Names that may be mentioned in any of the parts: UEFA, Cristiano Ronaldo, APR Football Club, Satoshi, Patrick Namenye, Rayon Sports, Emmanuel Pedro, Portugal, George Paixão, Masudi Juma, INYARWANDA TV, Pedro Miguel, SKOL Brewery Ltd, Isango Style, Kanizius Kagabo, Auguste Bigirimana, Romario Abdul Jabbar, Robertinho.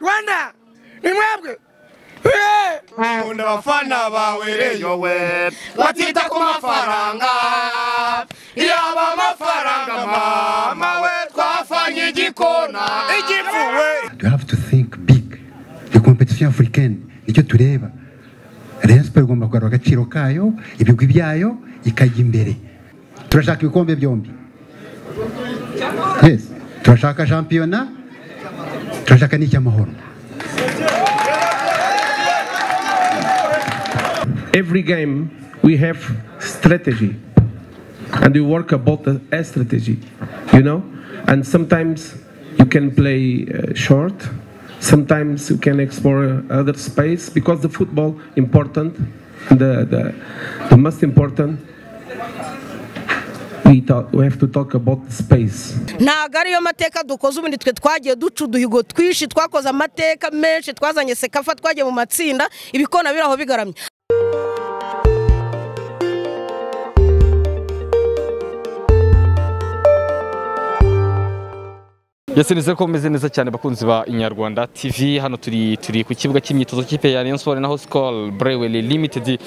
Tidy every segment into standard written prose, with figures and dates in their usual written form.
Rwanda, nimwebwe. Unda bafana bawe yowe. Batita ku mafaranga. Yaba mafaranga mamawe twafanye igikona. You have to think big. The competition African, icyo tureba. Rayon Sports igomba kugarura agaciro kayo, ibigwi byayo ikajya imbere. Turashaka ibikombe byombi. Yes. Turashaka championa. Turashaka n'icyamahoro. Every game we have strategy, and we work about a strategy, you know. And sometimes you can play short, sometimes you can explore other space because the football important, the most important. We have to talk about the space. Nagari amateka dukoze ubundi twe twagiye ducuduhigo twishi twakoze amateka menshi twazanye sekafa twagiye mu matsinda ibikona biraho bigaramye. Yasinize ko meze neza cyane bakunzi ba Inyarwanda TV hano turi ku kibuga cy'imyitozo kipe ya Rayon Sports na Hoscol Brewel Limited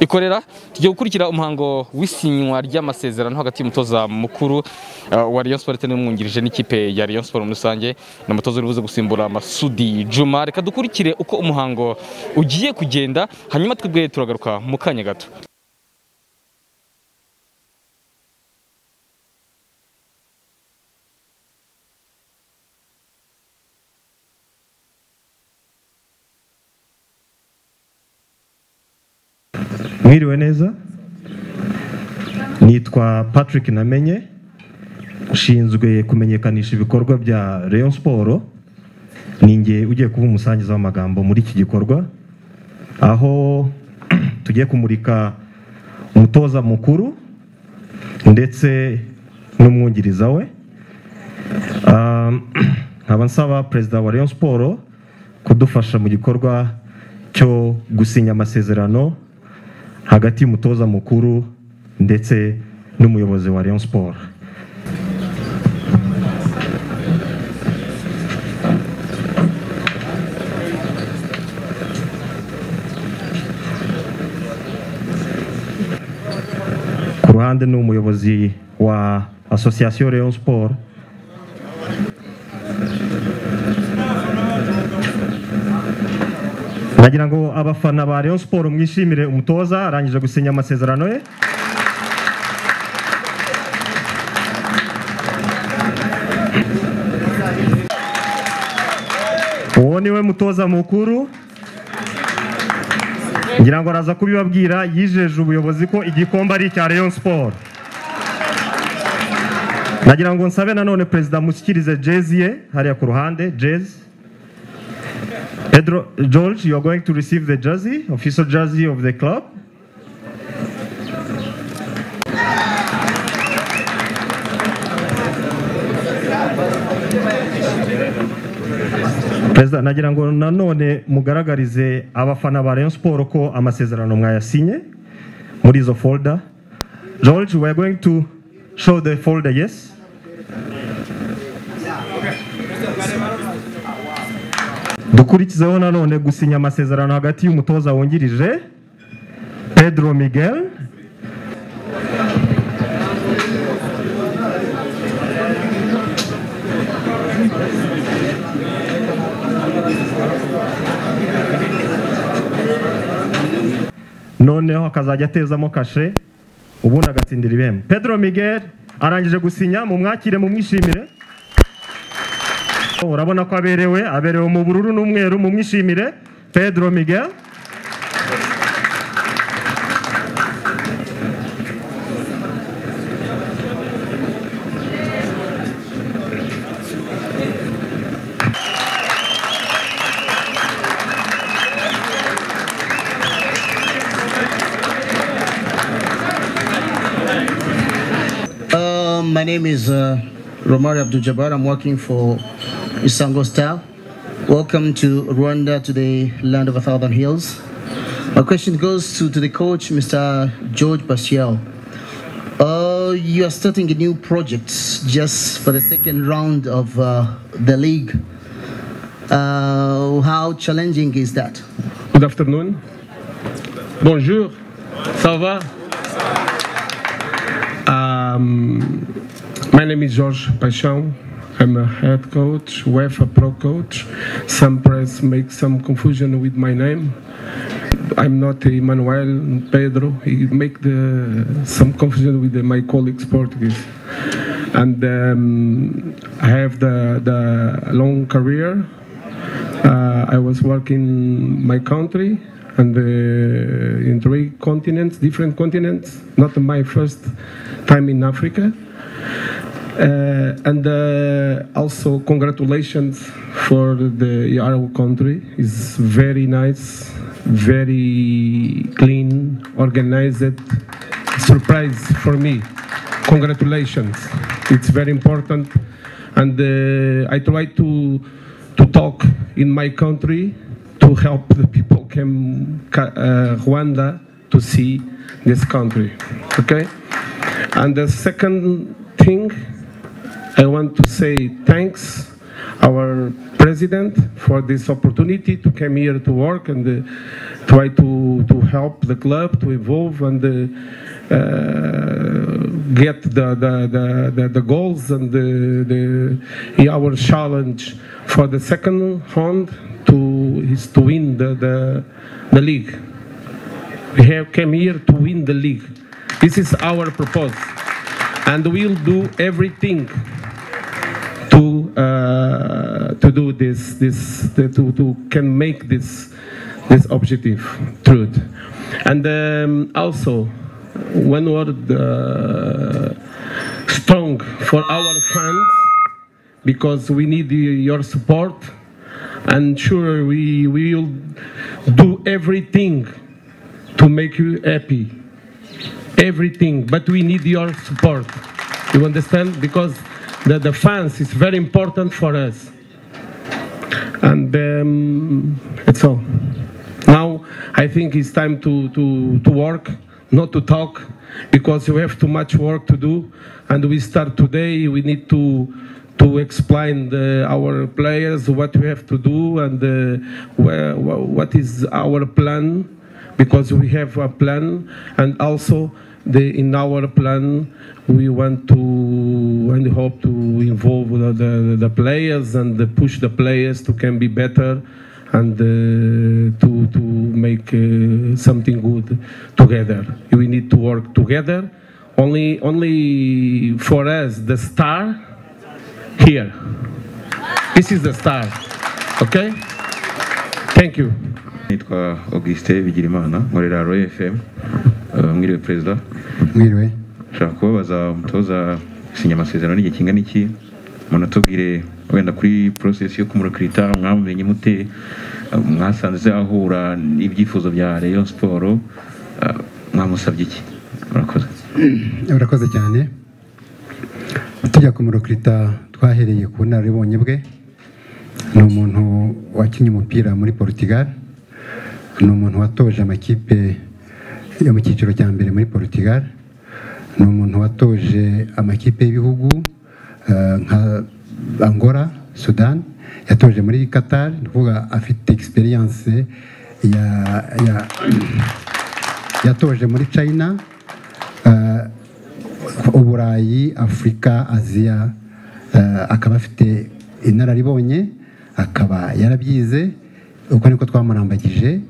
ikorera tujye gukurikira umuhango w'isinywa ry'amasezerano hagati y'umutoza mukuru wa Rayon Sports n'umwungirije n'ikipe ya Rayon Sports muri rusange na mutoza urubuze gusimbura Masudi Juma reka dukurikire uko umuhango ugiye kugenda hanyuma twebwe turagaruka mu kanya gato. Mwiriwe neza, nitwa Patrick Namenye, nshinzwe kumenyekanisha ibikorwa bya Rayon Sports. Ninjye ugiye kuba umusangiza w'amagambo muri iki gikorwa aho tugiye kumurika umutoza mukuru ndetse n'umwungiriza we. Nkaba nsaba Perezida wa Rayon Sports kudufasha mu gikorwa cyo gusinya amasezerano hagati y'umutoza mukuru ndetse n'umuyobozi wa Rayon Sports. Ku ruhande n'umuyobozi wa Association Rayon Sports. Nagira ngo abafana ba Rayon Sports mwishimire umutoza arangije gusinya amasezerano ye. Uwo niwe mutoza mukuru. Nagira ngo araza kubibabwira yijeje ubuyobozi ko igikombe ari cya Rayon Sports. Nagira ngo nsabe nanone Perezida musikirize Jezi ye hariya ku ruhande Jezi. Pedro, George, you are going to receive the jersey, official jersey of the club. President, nagira ngo nanone mugaragarize abafana ba Rayon Sports ko amasezerano mwayasinye muri izo folder. George, we are going to show the folder, yes. Dukurikizeho nanone gusinya amasezerano hagati y'umutoza wungirije Pedro Miguel noneho akazajya atezamo kashe ubundi agatsindira ibihembo. Pedro Miguel arangije gusinya mu mwakire mu mwishimire. Urabona ko aberewe mu bururu n'umweru mu mwishimire Pedro Miguel. My name is Romario Abdul Jabbar. I'm working for Isango Style. Welcome to Rwanda, to the land of 1,000 hills. My question goes to the coach, Mr. George Paixão. you are starting a new project just for the second round of the league. How challenging is that? Good afternoon. Bonjour. Ça va? My name is George Paixão. I'm a head coach, UEFA pro coach. Some press makes some confusion with my name. I'm not Emmanuel Pedro. He make some confusion with my colleagues Portuguese. And I have the long career. I was working in my country and in three continents, different continents. Not my first time in Africa. Also congratulations for our country. It's very nice, very clean, organized. Surprise for me. Congratulations. It's very important. And I try to talk in my country to help the people come Rwanda to see this country. Okay? And the second thing, I want to say thanks our president for this opportunity to come here to work and try to help the club to evolve and get the goals and our challenge for the second round is to win the league. We have come here to win the league. This is our purpose, and we'll do everything to do this to can make this objective true. And also one word strong for our fans, because we need your support, and sure we will do everything to make you happy, everything, but we need your support, you understand, because the fans is very important for us. And that's all. Now I think it's time to work, not to talk, because we have too much work to do. And we start today. We need to explain our players what we have to do and what is our plan, because we have a plan. And also in our plan, we want to and hope to involve the players and push the players to can be better and to make something good together. We need to work together. Only for us, the star here. This is the star. Okay? Thank you. Auguste Bigirimana, Morera Royal FM. Mwiriwe Perezida. Mwiriwe. Nshaka kubabaza umutoza gusinya amasezerano n'igihe kingana iki, munatubwire wenda kuri process yo kumurikirita mwamumenye mute, mwasanze ahura n'ibyifuzo bya Rayon Sports, mwamusabye iki? Murakoze. Murakoze cyane. Tujya kumurikirita twahereye ku naribonye bwe. Ni umuntu wakinnye umupira muri Portugal. Ni umuntu watoje amakipe yo mu cyiciro cya mbere muri Portugal. Ni umuntu watoje amakipe y'ibihugu nka Angola, Sudan, yatoje muri Qatar, kuvuga afite experience yatoje muri China, Uburayi, Afrika, Asia, akaba afite inararibonye, akaba yarabyize, uko niko twamurambagije,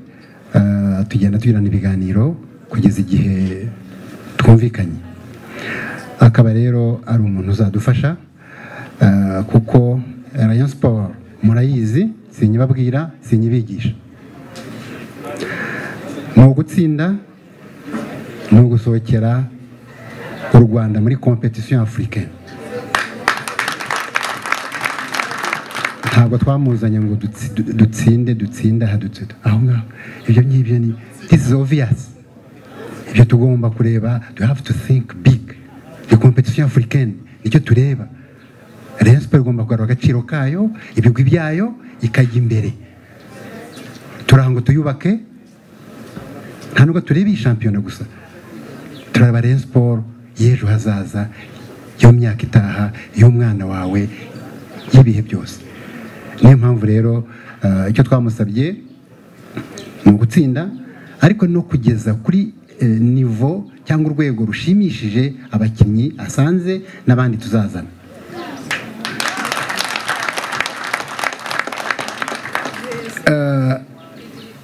tugenda tugirana ibiganiro kugeza igihe twumvikanye. Akaba rero ari umuntu uzadufasha kuko Rayon Sports murayizi, sinyibabwira sinyibigisha. Mu gutsinda no gusohokera u Rwanda muri competition africaine, ntabwo twamuzanye ngo dutsinde hadutse aho ngaho. Ibyo n'ibyo ni this is obvious. Ibyo tugomba kureba, we have to think big. The competition African nicyo tureba. Rayon Sports igomba kugarura agaciro kayo, ibigwi byayo, ikajya imbere. Turango tuyubake, nta nubwo tureba iyi shampiyona gusa. Turareba Rayon Sports y'ejo hazaza y'imyaka itaha y'umwana wawe y'ibihe byose. Niyo mpamvu rero icyo twamusabye mu gutsinda ariko no kugeza kuri nivo cyangwa urwego rushimishije abakinyi asanze nabandi tuzazana.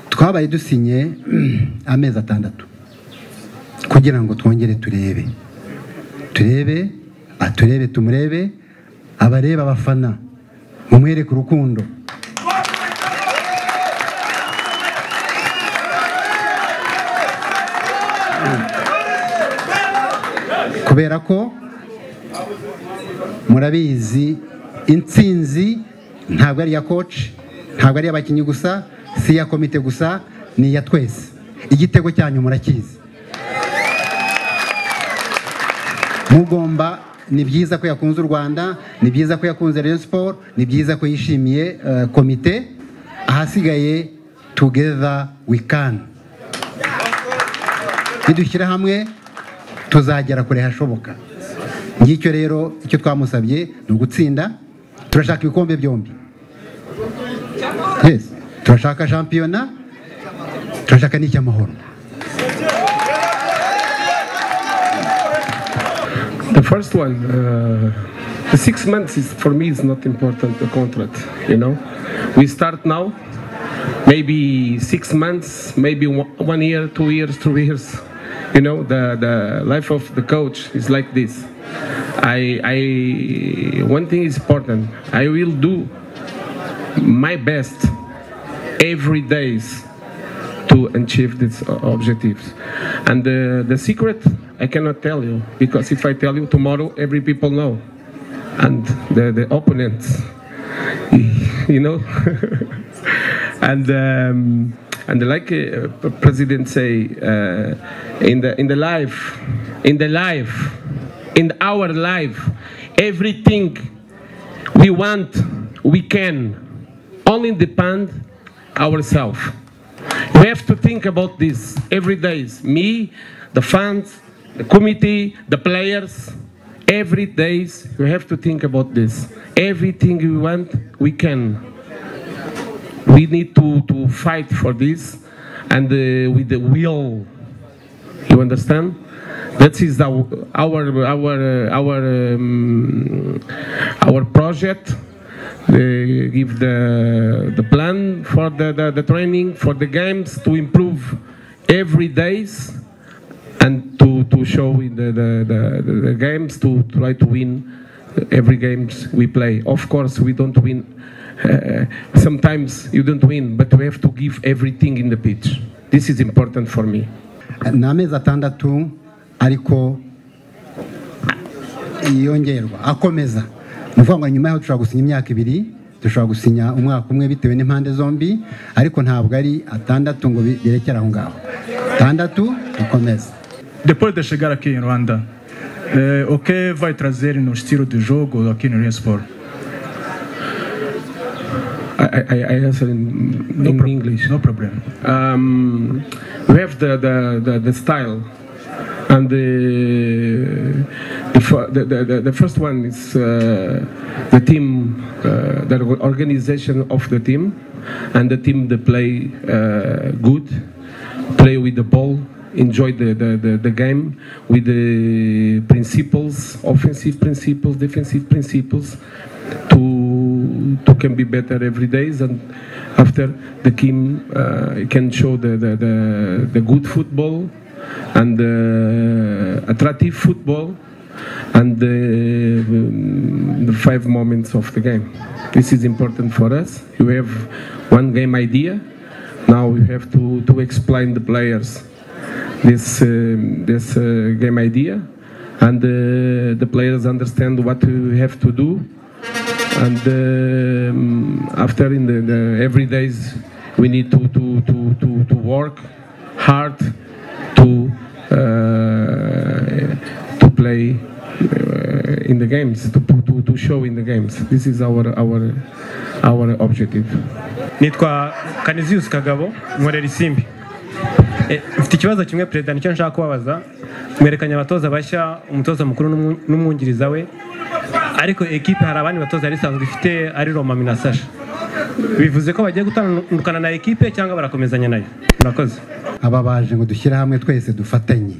Twabaye dusinye amezi atandatu kugira ngo twongere turebe tumurebe abareba abafana mumwereke urukundo. Kubera ko murabizi intsinzi ntabwo ari ya coach, ntabwo ari abakinyi gusa, si ya komite gusa, ni ya twese. Igitego cyanyu murakizi, mugomba. Ni byiza ko yakunze u Rwanda, ni byiza ko yakunze Rayon Sports, ni byiza ko yishimiye komite. Ahasigaye together we can. Nidushyira hamwe tuzagera kure hashoboka. Ngicyo rero icyo twamusabye no gutsinda. Turashaka ibikombe byombi. Yes, turashaka championa, turashaka n'icyamahoro. The first one, the 6 months is, for me, is not important, the contract, you know. We start now, maybe 6 months, maybe 1 year, 2 years, 3 years. You know, the life of the coach is like this. One thing is important, I will do my best every day to achieve these objectives. And the secret, I cannot tell you, because if I tell you tomorrow, every people know, and the opponents, you know. And like President say, in our life, everything we want, we can. Only depend ourselves. We have to think about this every day. Me, the fans, the committee, the players, every day we have to think about this. Everything we want, we can. We need to fight for this, and with the will. You understand? That is our project. They give the plan for the training, for the games, to improve every days, and to show in the games, to try to win every games we play. Of course, we don't win. Sometimes you don't win, but we have to give everything in the pitch. This is important for me. Nameza tandatu ariko yongerwa akomeza. Muvanga nyuma yaho turashaka gusinya imyaka 2, turashaka gusinya umwaka umwe bitewe n'impande zombi, ariko ntabwo ari atandatu ngo bigerekera aho ngaho. Atandatu ukomeza. Depois de chegar aqui em Ruanda, o que vai trazer no estilo de jogo aqui no Rayon Sports? I answer in English. No problem. We have the style. And the first one is the team, the organization of the team, and the team that play good, play with the ball, enjoy the game with the principles, offensive principles, defensive principles, to can be better every day, and after the team can show the good football. And attractive football, and the 5 moments of the game. This is important for us. You have one game idea. Now we have to explain the players this game idea, and the players understand what we have to do. And after in the every days we need to work hard. To play in the games, to show in the games. This is our objective. Nitwa Kanizius Kagabo, Mwereri Simbi. Ufite ikibazo kimwe president cyo nshaka kubabaza mwerekanye abatoza bashya umutoza mukuru n'umwungiriza we ariko equipe hari abandi batoza risanzwe ifite ari Roma Minasasha bivuze ko bagiye gutandukana na equipe cyangwa barakomezanya nayo murakoze ababaje ngo dushyira hamwe twese dufatanye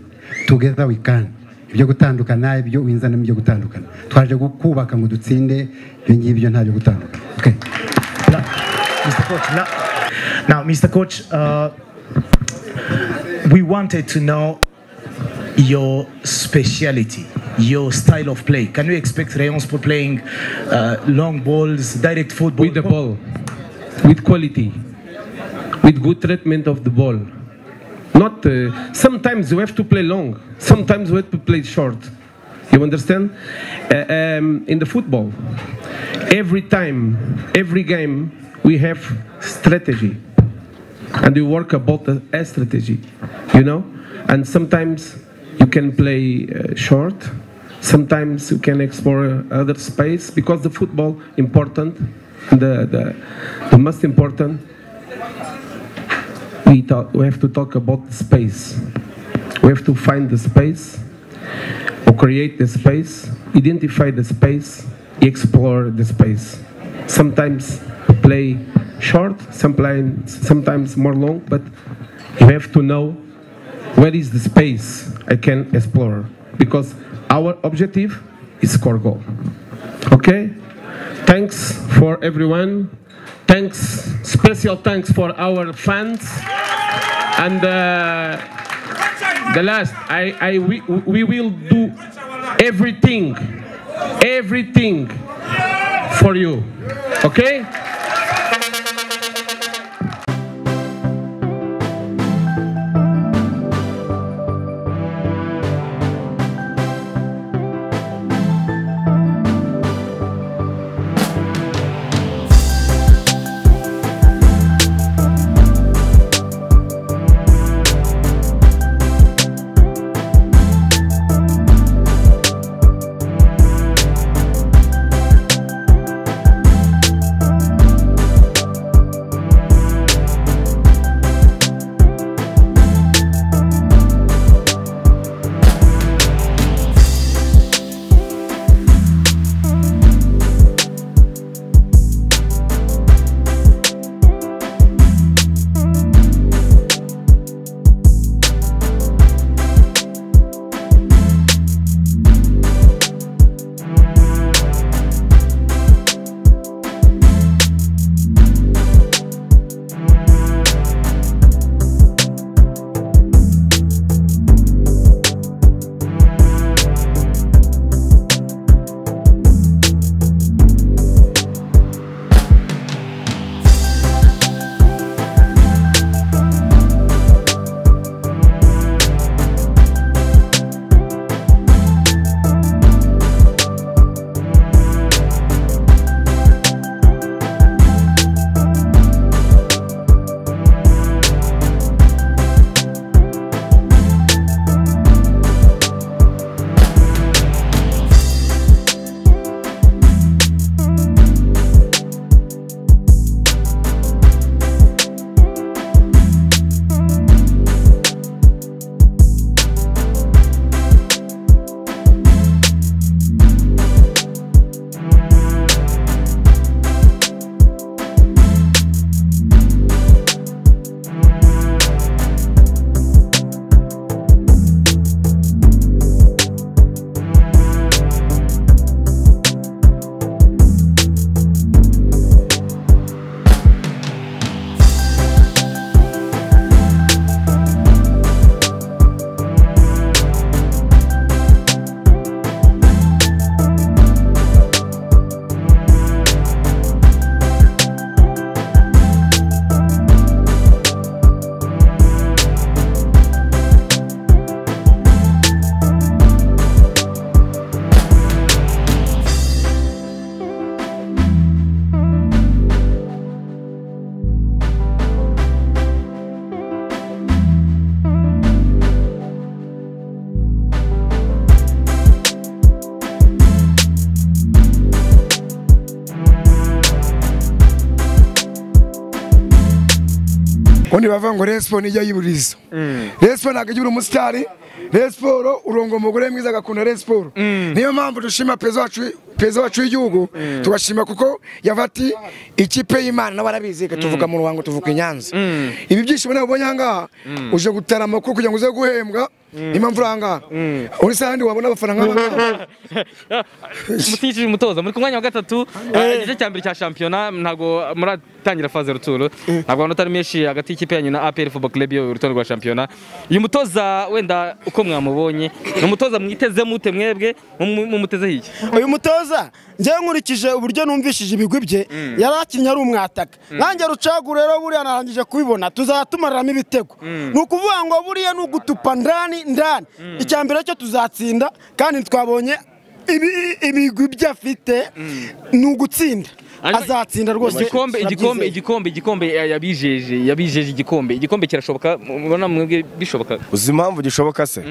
together we can byo gutandukana ibyo winzana n'ibyo gutandukana twaje gukubaka ngo dutsinde byo ngibyo ntabyo gutandukana okay Mr. Coach now Mr. Coach we wanted to know your speciality, your style of play. Can we expect Rayon Sports playing long balls, direct football? With the ball, with quality, with good treatment of the ball. Not sometimes you have to play long, sometimes you have to play short. You understand? In the football, every time, every game, we have strategy. And you work about a strategy, you know? And sometimes you can play short, sometimes you can explore other space, because the football important, the most important, we have to talk about the space. We have to find the space, or create the space, identify the space, explore the space. Sometimes play short, sometimes more long, but you have to know where is the space I can explore, because our objective is score goal. Okay? Thanks for everyone. Thanks, special thanks for our fans. And the last, we will do everything for you. Okay? Oni bavango respo nijya yiburizo. Respo nagijura umustari, respo ro urongo mugore mwiza gakunda respo. Niyo mpamvu dushima pezo wacu y'ugo, tubashima kuko yavati ikipe y'Imana n'abarabizi tuvuga mu ruwango tuvuka Inyanza. Ibi byishimo nabonye hanga uje gutarama kuko kugira ngo uze guhembwa imamvuranga. Uri sandi wabona abafana nk'abana. Mutishije mutoza muri kumwanya wa gatatu gice cyambiri cya championnat ntago muratangira faze ruturo. Ntabwo notari meshi agati ikipe yanyu na APR Football Club yo ruturo rwa championnat. Uyu mutoza wenda uko mwamubonye, umutoza mwiteze mute mwebwe mumuteze hiki. Uyu mutoza njye nkurikije uburyo numvishije ibigwibye yarakinnye ari umwataka. Nanjye rucagu rero buri anarangije kubibona tuzatumarira ibitego. Nuko uvuga ngo buriye nugutupa ndani ndani icyambere cyo tuzatsinda kandi twabonye ibigwi byafite nugutsinda azatsinda rwose igikombe yabijeje igikombe kirashoboka ubona mwebwe bishoboka uzimpamvu gishoboka se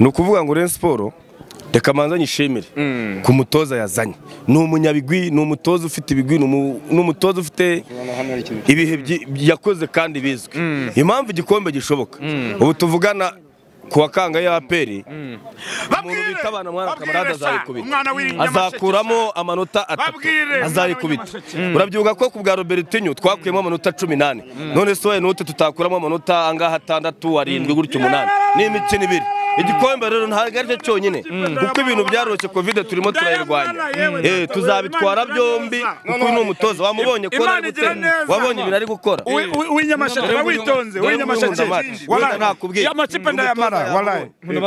no kuvuga ngo Rayon Sports reka manza nyishimire ku mutoza yazanye n'umunyabigwi n'umutoza ufite ibigwi n'umutoza ufite ibihe yakoze kandi bizwe impamvu igikombe gishoboka ubu tuvugana kuwakanga ya aperi umuntu bitabana mwana kamarada azakuramo amanota atatu azarikubita urabyivuga ko ku bwa Robertinho twakuyemo amanota 18 none soye note tutakuramo amanota angaha 6 arindwe gutyo 8 n'imikino ibiri igikombe rero ntagarije cyonyine kuko ibintu byaroroshye covid turimo turayirwanya tuzabitwara byombi kuko ni umutozo wamubonye ko wabonye ibintu ari gukora w'Inyamashyaka witonze w'Inyamashyaka wala nakubwiye amacipe ndayamara wallahi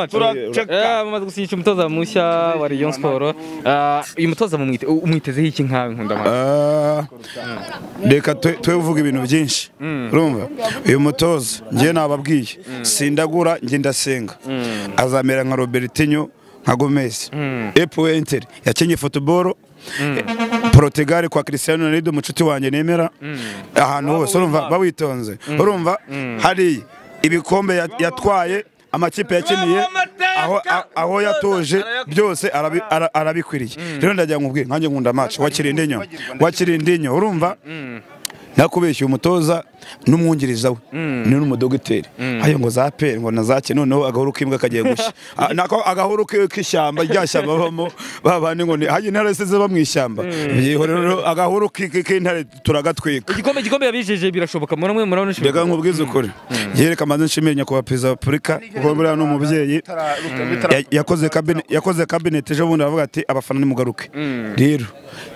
turaceka amaze gusinya umutoza mushya wa Rayon Sports uyu mutoza umwiteze iki nkawe nkundamara deka twevuga ibintu byinshi urumva uyu mutoza ngiye nababwiye sindagura ngiye ndasenga azamera nka Robertinho nka Gomez epo enter yakenye football Portugal kwa Cristiano Ronaldo mucuti wanje nemera ahantu hose urumva bawitonze urumva hari ibikombe yatwaye amakipe yakiniye aho yatoje byose arabikwiriye rero ndajya ngubwe nkanjye nkunda match wakirindinyo urumva nakubeshye umutoza n'umwungiriza we n'umudogiteri ayo ngo zapere ngo nazake noneho agahuruka imbwa kagiye gushya nako agahuruka k'ishyamba ryashyamba bavamo babane ngo haje ntaraseze bamwishyamba yeho rero agahuruka k'intare turagatwika igikombe yabijeje birashoboka muramwe murabona nshimye ndega nkubwiza ukuri yereka manze nshimenya kuba Perezida wa Repubulika ukomera no mubyeyi yakoze cabinet ejo bundi aravuga ati abafana nimugaruke rero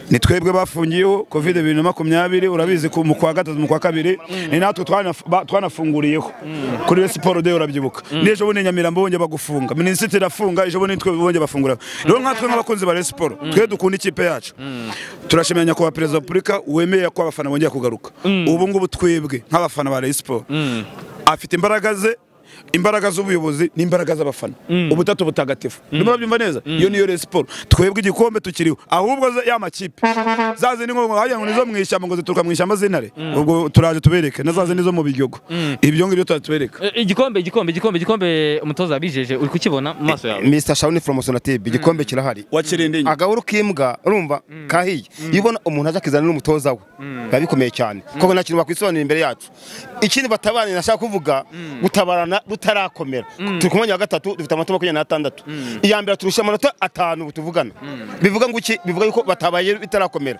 nitwebwe bafungiyeho covid 2020 urabizi ku mukwa gatatu mukwa kabiri ni natwe twanafunguriyeho kuri Sport de urabyibuka n'ejo bone Nyamirambo bonye bagufunga minisitiri rafunga ejo bone nitwe bonye bafungura rero nkatwe nk'abakunzi ba Sport twe dukunda ikipe yacu turashimenya ko Perezida wa Repubulika wemeye ko abafana bonye kugaruka ubu ngubu twebwe nk'abafana ba Sport afite imbaraga ze imbaraga z'ubuyobozi n'imbaraga z'abafana ubutatu butagatifu ndumva byumva neza iyo niyo Rayon Sports twebwe igikombe tukiriho ahubwo ya makipe zaze ni ngo hajya ngo nizo mwishyamba ngo zituruka mwishyamba z'intare ubwo turaje tubereke nazaze nizo mu bigogo ibyo ngibyo tubereka igikombe umutoza abijeje uri kukibona maso yawe Mr Shawn Promotion TV igikombe kirahari wakirindinyo agahuru kimbwa urumva kahiye yibona umuntu aje kizana n'umutoza we babikomeye cyane koko nakiri bakwisobanira imbere yacu ikindi batabane nashaka kuvuga gutabarana tarakomera tukumanya gatatu dufite amato 26 iyambira turusha amanota 5 butuvugana bivuga ngo iki bivuga yuko batabaye bitarakomera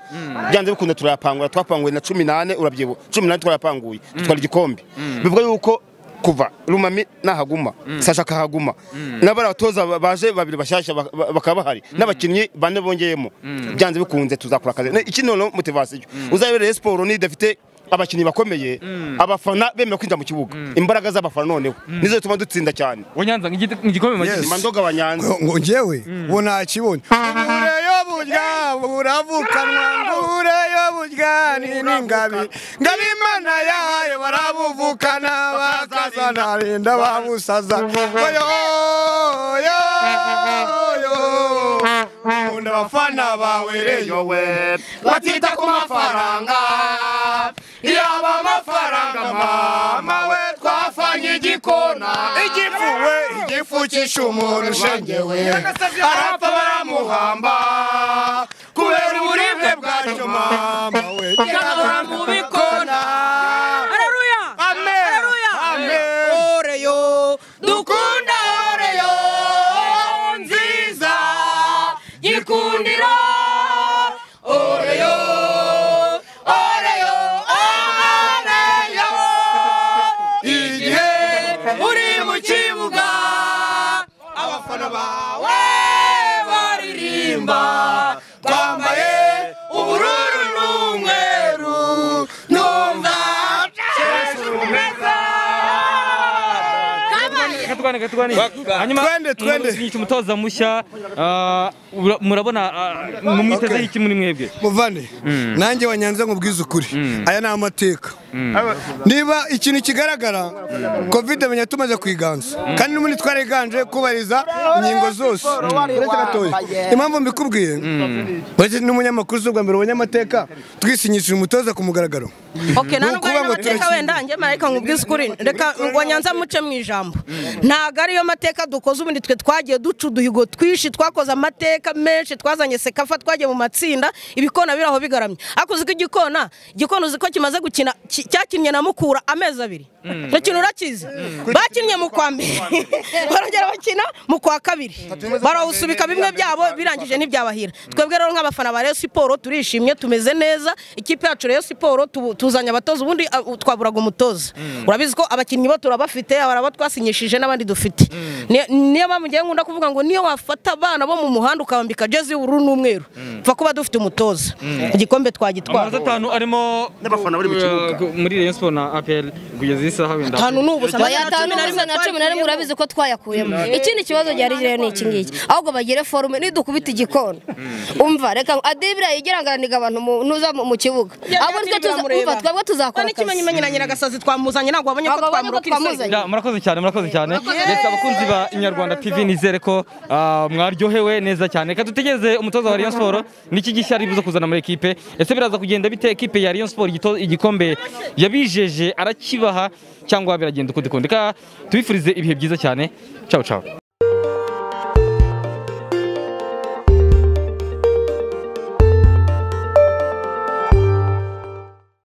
byanze bikunda turayapangura twapanguye na 18 urabyibo 18 twayapanguye twari igikombe bivuga yuko kuva Rumami nahaguma Sasha kahaguma n'abaratoza baje babiri bashasha bakabahari n'abakinnyi bane bongeyemo byanze bikunze tuzakora kaze iki nono motivation uzabere Sport ni dafite abakinnyi bakomeye abafana bemeye kwinjira mu kibuga imbaraga z'abafana noneho nizo tuma dutsinda cyane Onyanza ngikomeye mandoga abanyanza ngo ngewe bona kibonye yo burya buravukanwa ngure yo burya ningabi mana yayo barabuvukana bakazana rinda babusaza yo unda abafana bawereyo we batita ku mafaranga yaba amafaranga mama we twafanye igikona igifuwe igifukisha umuntu ushengewe arapfa baramuhamba kubera uburibwe bwacyo mama we yaba mu bikona haleluya amen twandike twende twende umutoza mushya murabona mumwiteze iki muri mwebwe muvane nanjye wanyanze ngo bwiza ukuri aya na amateka niba ikintu kigaragara covid menya tumaze kwiganza kandi n'umuntu twareganje kubariza ingingo zose uretse gatoya impamvu mbikubwiye bose n'umunyamakuru zubwa mbere abanyamateka twisinyishije umutoza kumugaragaro okay nanubwo amateka wenda nje marayika ngo bwiza ukuri reka wanyanza muce mwijambo ntaga ariyo mateka dukoze ubundi twe twagiye ducuduhigo twishi twakoze amateka menshi twazanye sekafa twagiye mu matsinda ibikona biraho bigaramye akuzi ko igikona gikona uziko kimaze gukina cyakinnye na mukura ameza abiri n'ikintu urakize bakinnye mu kwambere barongera bakina mu kwa kabiri barawusubika bimwe byabo birangije n'ibyabahira twebwe rero nk'abafana ba Rayon Sports turishimye tumeze neza ikipe yacu Rayon Sports tuzanye abatoza ubundi twaburaga umutoza urabizi ko abakinnyi bo turabafite abarabo twasinyishije nabandi dufite niyo bamugiye ngunda kuvuga ngo niyo wafata abana bo mu muhanda ukambika jezi y'ubururu n'umweru pfa kuba dufite umutoza igikombe twagitwara amatatanu arimo n'abafana bari mu kibuga muri Rayon Sports na APL kugeza isaha wenda tanu nubusa bayatanu na 18 murabizi ko twayakuyemo ikindi kibazo cyari gireyo n'iki ngiki ahubwo bagire forume nidukubita igikona umva reka adebira yigeranganiga abantu nuza mu kibuga abo twe tuzakuva twabwo tuzakora kandi kimenyimenya nyiragasazi twamuzanye nagwa abonye ko twamurukira murakoze cyane ndetse abakunzi ba Inyarwanda TV nizere ko mwaryohewe neza cyane ka tutegeze umutoza wa Rayon Sports niki gishyari bizo kuzana muri equipe ese biraza kugenda bite equipe ya Rayon Sports igikombe yabijeje arakibaha cyangwa biragenda ukudikondeka tubifurize ibihe byiza cyane ciao ciao